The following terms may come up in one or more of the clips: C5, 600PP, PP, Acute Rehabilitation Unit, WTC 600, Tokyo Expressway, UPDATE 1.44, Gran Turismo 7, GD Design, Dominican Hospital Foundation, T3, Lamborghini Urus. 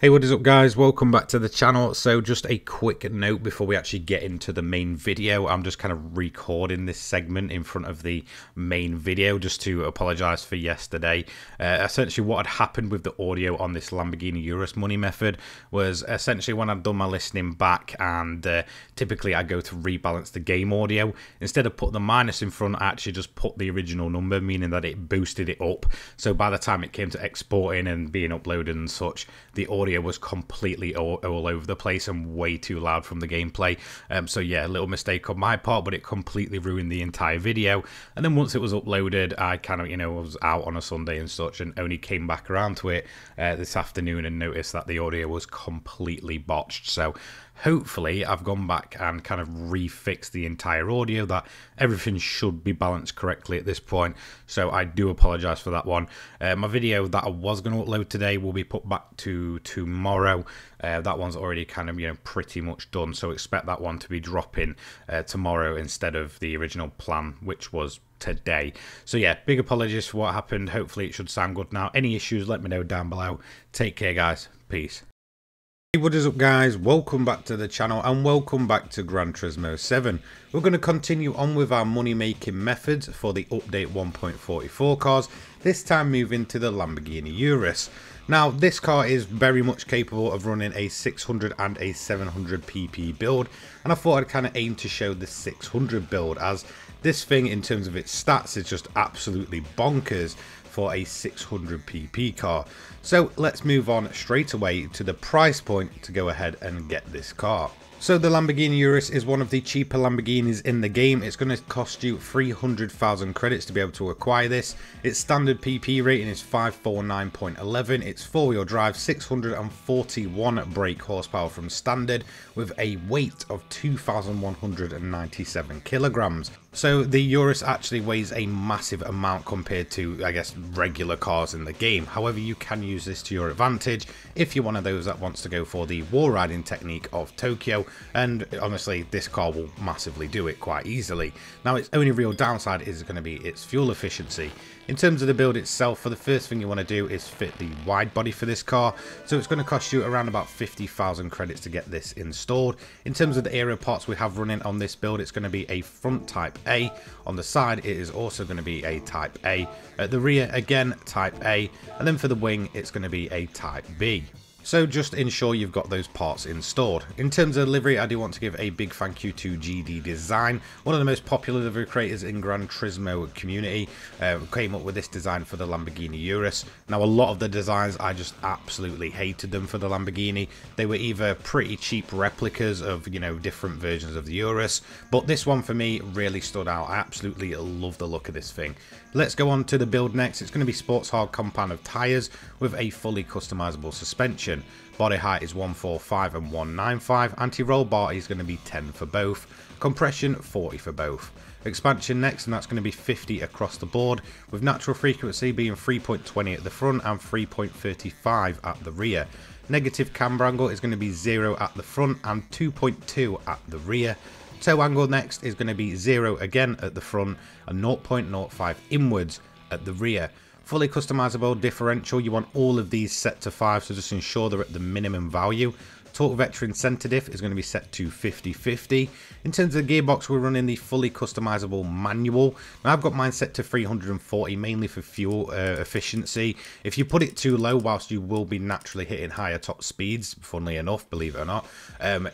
Hey, what is up guys, welcome back to the channel. So just a quick note before we actually get into the main video. I'm just kind of recording this segment in front of the main video just to apologize for yesterday. Essentially what had happened with the audio on this Lamborghini Urus money method was essentially when I'd done my listening back and typically I go to rebalance the game audio. Instead of putting the minus in front, I actually just put the original number, meaning that it boosted it up. So by the time it came to exporting and being uploaded and such, the audio was completely all over the place and way too loud from the gameplay. So yeah, a little mistake on my part, but it completely ruined the entire video. And then once it was uploaded, I kind of, you know, was out on a Sunday and such and only came back around to it this afternoon and noticed that the audio was completely botched. So hopefully I've gone back and kind of refixed the entire audio, that everything should be balanced correctly at this point. So I do apologize for that one. My video that I was going to upload today will be put back to tomorrow. That one's already kind of, you know, pretty much done, so expect that one to be dropping tomorrow instead of the original plan, which was today. So yeah, big apologies for what happened. Hopefully it should sound good now. Any issues, let me know down below. Take care guys, peace. Hey, what is up guys, welcome back to the channel and welcome back to Gran Turismo 7. We're going to continue on with our money making methods for the update 1.44 cars, this time moving to the Lamborghini Urus. Now this car is very much capable of running a 600 and a 700PP build, and I thought I'd kind of aim to show the 600 build, as this thing in terms of its stats is just absolutely bonkers for a 600PP car. So let's move on straight away to the price point to go ahead and get this car. So the Lamborghini Urus is one of the cheaper Lamborghinis in the game. It's going to cost you 300,000 credits to be able to acquire this. Its standard PP rating is 549.11. It's four-wheel drive, 641 brake horsepower from standard, with a weight of 2,197 kilograms. So the Urus actually weighs a massive amount compared to, I guess, regular cars in the game. However, you can use this to your advantage if you're one of those that wants to go for the wall riding technique of Tokyo, and honestly this car will massively do it quite easily. Now its only real downside is going to be its fuel efficiency. In terms of the build itself, for the first thing you want to do is fit the wide body for this car, so it's going to cost you around about 50,000 credits to get this installed. In terms of the aero parts we have running on this build, it's going to be a front type A. On the side it is also going to be a type A. At the rear again type A, and then for the wing it's going to be a type B. So just ensure you've got those parts installed. In terms of livery, I do want to give a big thank you to GD Design, one of the most popular livery creators in Gran Turismo community. Came up with this design for the Lamborghini Urus. Now a lot of the designs, I just absolutely hated them for the Lamborghini. They were either pretty cheap replicas of, you know, different versions of the Urus, but this one for me really stood out. I absolutely love the look of this thing. Let's go on to the build next. It's going to be sports hard compound of tyres with a fully customizable suspension. Body height is 145 and 195, anti-roll bar is going to be 10 for both, compression 40 for both. Expansion next, and that's going to be 50 across the board, with natural frequency being 3.20 at the front and 3.35 at the rear. Negative camber angle is going to be 0 at the front and 2.2 at the rear. Toe angle next is going to be 0 again at the front and 0.05 inwards at the rear. Fully customizable differential, you want all of these set to 5, so just ensure they're at the minimum value. Torque vector center diff is going to be set to 50-50. In terms of the gearbox, we're running the fully customizable manual. Now I've got mine set to 340, mainly for fuel efficiency. If you put it too low, whilst you will be naturally hitting higher top speeds, funnily enough, believe it or not,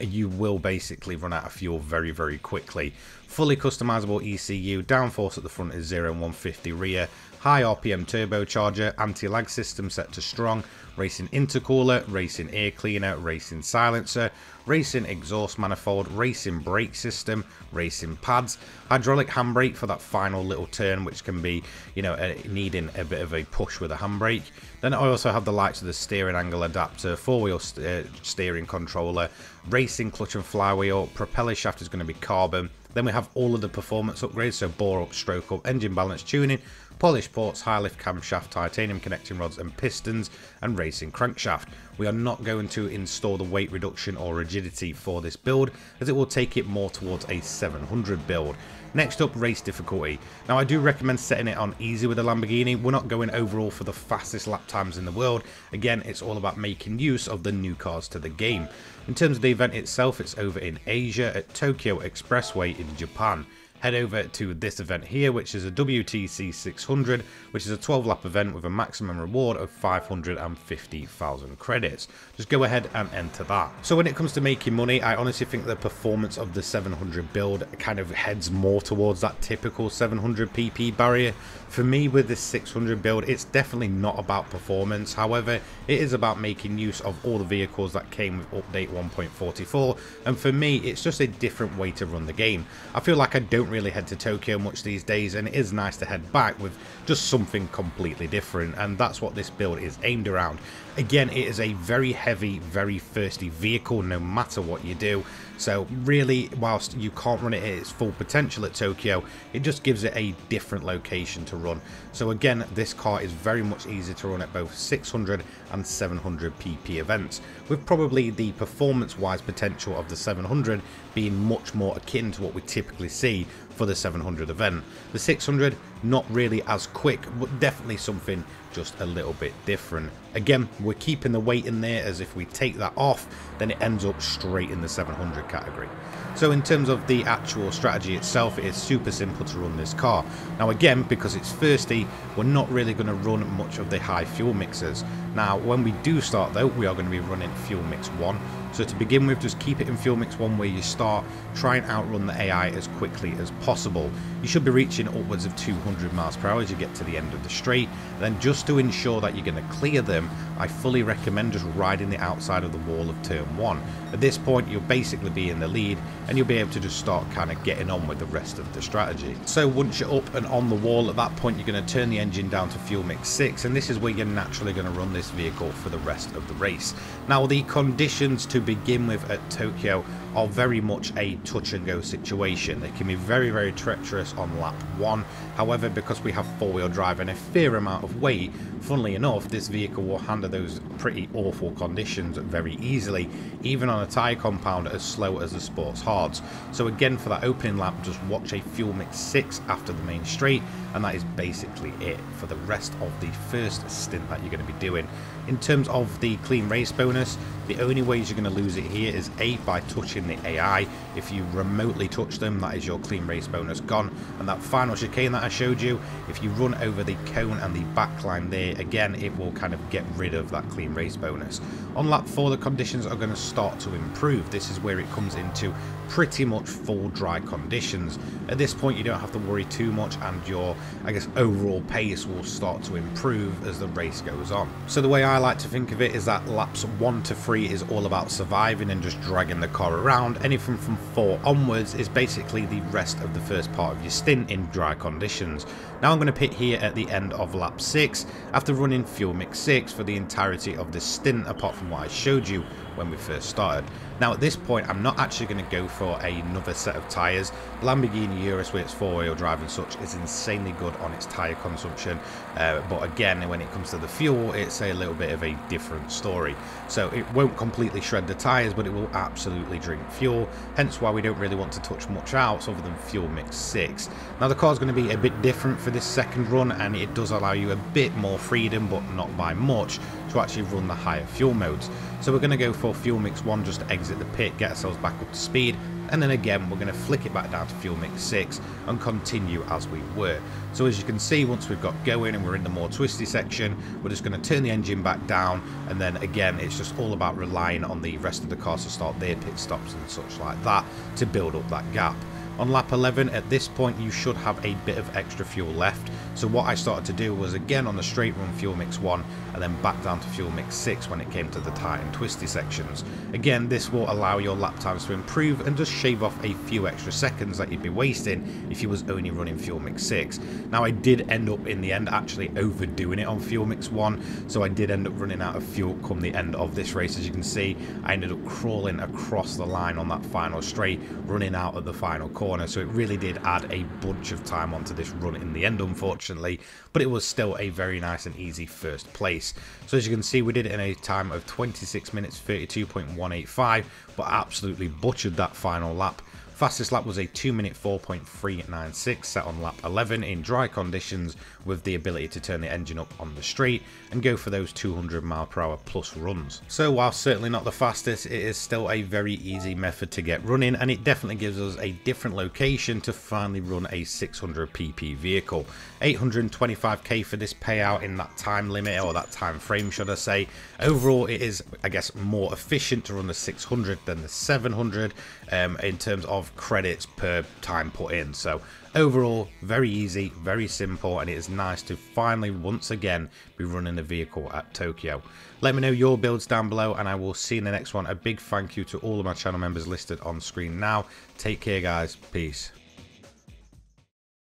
you will basically run out of fuel very, very quickly. Fully customizable ECU, downforce at the front is 0 and 150 rear, high RPM turbocharger, anti-lag system set to strong, racing intercooler, racing air cleaner, racing silencer, racing exhaust manifold, racing brake system, racing pads, hydraulic handbrake for that final little turn which can be, you know, needing a bit of a push with a handbrake. Then I also have the likes of the steering angle adapter, four-wheel steering controller, racing clutch and flywheel, propeller shaft is going to be carbon. Then we have all of the performance upgrades, so bore up, stroke up, engine balance, tuning, Polish ports, high lift camshaft, titanium connecting rods and pistons, and racing crankshaft. We are not going to install the weight reduction or rigidity for this build, as it will take it more towards a 700 build. Next up, race difficulty. Now I do recommend setting it on easy with a Lamborghini. We're not going overall for the fastest lap times in the world. Again, it's all about making use of the new cars to the game. In terms of the event itself, it's over in Asia at Tokyo Expressway in Japan. Head over to this event here, which is a WTC 600, which is a 12 lap event with a maximum reward of 550,000 credits. Just go ahead and enter that. So when it comes to making money, I honestly think the performance of the 700 build kind of heads more towards that typical 700PP barrier. For me, with this 600 build, it's definitely not about performance. However, it is about making use of all the vehicles that came with update 1.44, and for me, it's just a different way to run the game. I feel like I don't really head to Tokyo much these days, and it is nice to head back with just something completely different, and that's what this build is aimed around. Again, it is a very heavy, very thirsty vehicle no matter what you do, so really, whilst you can't run it at its full potential at Tokyo, it just gives it a different location to run. So again, this car is very much easier to run at both 600 and 700 PP events, with probably the performance wise potential of the 700 being much more akin to what we typically see for the 700 event. The 600, not really as quick, but definitely something just a little bit different. Again, we're keeping the weight in there, as if we take that off, then it ends up straight in the 700 category. So in terms of the actual strategy itself, it is super simple to run this car. Now again, because it's thirsty, we're not really going to run much of the high fuel mixers. Now when we do start though, we are going to be running fuel mix 1. So to begin with, just keep it in fuel mix 1 where you start, try and outrun the AI as quickly as possible. You should be reaching upwards of 200 miles per hour as you get to the end of the straight. Then just to ensure that you're going to clear them, I fully recommend just riding the outside of the wall of turn 1. At this point, you'll basically be in the lead, and you'll be able to just start kind of getting on with the rest of the strategy. So once you're up and on the wall, at that point you're going to turn the engine down to fuel mix 6, and this is where you're naturally going to run this vehicle for the rest of the race. Now the conditions to begin with at Tokyo are very much a touch and go situation. They can be very, very treacherous on lap 1. However, because we have four-wheel drive and a fair amount of weight, funnily enough, this vehicle will handle those pretty awful conditions very easily, even on a tyre compound as slow as the sports hards. So again, for that opening lap, just watch a fuel mix 6 after the main straight, and that is basically it for the rest of the first stint that you're going to be doing. In terms of the clean race bonus, the only ways you're going to lose it here is A, by touching the AI. If you remotely touch them, that is your clean race bonus gone. And that final chicane that I showed you, if you run over the cone and the backline there, again, it will kind of get rid of that clean race bonus. On lap 4, the conditions are going to start to improve. This is where it comes into pretty much full dry conditions. At this point, you don't have to worry too much, and your, I guess, overall pace will start to improve as the race goes on. So the way I like to think of it is that laps 1 to 3 is all about surviving and just dragging the car around. Anything from 4 onwards is basically the rest of the first part of your stint in dry conditions. Now I'm going to pit here at the end of lap 6 after running fuel mix 6 for the entirety of this stint, apart from what I showed you when we first started. Now at this point, I'm not actually going to go for another set of tyres. Lamborghini Urus, with its four-wheel drive and such, is insanely good on its tyre consumption, but again, when it comes to the fuel, it's a little bit of a different story. So it won't completely shred the tyres, but it will absolutely drink fuel, hence why we don't really want to touch much else other than fuel mix 6. Now the car's going to be a bit different for this second run, and it does allow you a bit more freedom, but not by much, to actually run the higher fuel modes. So we're going to go for fuel mix 1 just to exit the pit, get ourselves back up to speed, and then again we're going to flick it back down to fuel mix 6 and continue as we were. So as you can see, once we've got going and we're in the more twisty section, we're just going to turn the engine back down, and then again it's just all about relying on the rest of the cars to start their pit stops and such like that to build up that gap. On lap 11, at this point, you should have a bit of extra fuel left. So what I started to do was, again, on the straight run fuel mix 1 and then back down to fuel mix 6 when it came to the tight and twisty sections. Again, this will allow your lap times to improve and just shave off a few extra seconds that you'd be wasting if you was only running fuel mix 6. Now I did end up in the end actually overdoing it on fuel mix 1, so I did end up running out of fuel come the end of this race. As you can see, I ended up crawling across the line on that final straight, running out of the final corner. So it really did add a bunch of time onto this run in the end, unfortunately. unfortunately, but it was still a very nice and easy first place. So as you can see, we did it in a time of 26 minutes 32.185, but absolutely butchered that final lap. Fastest lap was a 2:04.396 set on lap 11 in dry conditions, with the ability to turn the engine up on the straight and go for those 200 mph plus runs. So while certainly not the fastest, it is still a very easy method to get running, and it definitely gives us a different location to finally run a 600PP vehicle. 825k for this payout in that time limit, or that time frame should I say. Overall it is, I guess, more efficient to run the 600 than the 700 in terms of credits per time put in. So overall, very easy, very simple, and it is nice to finally once again be running the vehicle at Tokyo. Let me know your builds down below, and I will see you in the next one. A big thank you to all of my channel members listed on screen now. Take care guys, peace.